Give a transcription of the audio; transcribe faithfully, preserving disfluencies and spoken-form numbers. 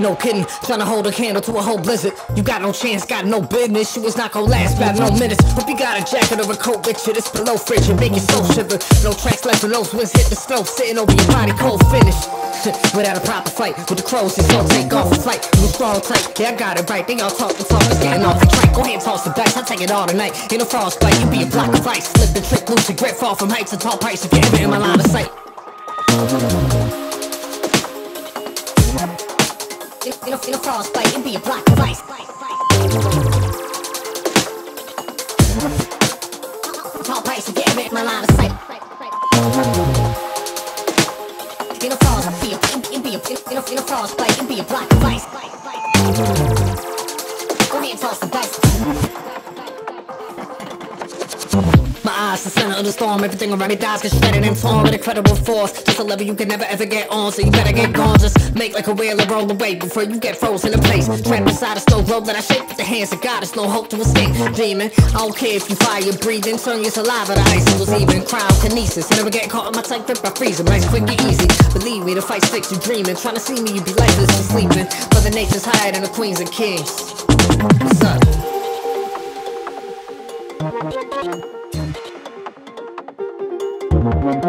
no kidding. Trying to hold a candle to a whole blizzard. You got no chance, got no business. You was not gonna last about no minutes. Hope you got a jacket or a coat with you. This below fridge and make your soul shiver. No tracks left for those winds hit the snow. Sitting over your body cold finish. Without a proper fight, with the crows just don't take off the flight. You strong tight, yeah I got it right. They all talk the talk, it's getting off the track. Go ahead and toss the dice, I take it all tonight. In a frostbite, you be a block of ice. Slip and trick, lose your grip, fall from heights and tall pipes. If you're ever in my line of sight. In a, in a frostbite, you be a block of ice. Tall pipes, if you're ever in my line of sight. In a frost, I feel, in, in, be a, in, a, in a frost, like, in be a block of ice. Go ahead and toss the dice. My eyes, the center of the storm, everything around me dies, gets shredded and torn with incredible force. Just a level you can never ever get on, so you better get gone. Just make like a wheel and roll away before you get frozen in place. Trapped inside a slow road that I shake with the hands of God, there's no hope to escape. Demon, I don't care if you fire, breathing, turn your saliva to ice. It was even cryokinesis. You never get caught in my tight grip, I freeze them, nice, quick and easy. Believe me, the fight's fixed, you dreaming. Trying to see me, you be lifeless and sleeping. Mother nature's higher than the queens and kings. What's up? We'll be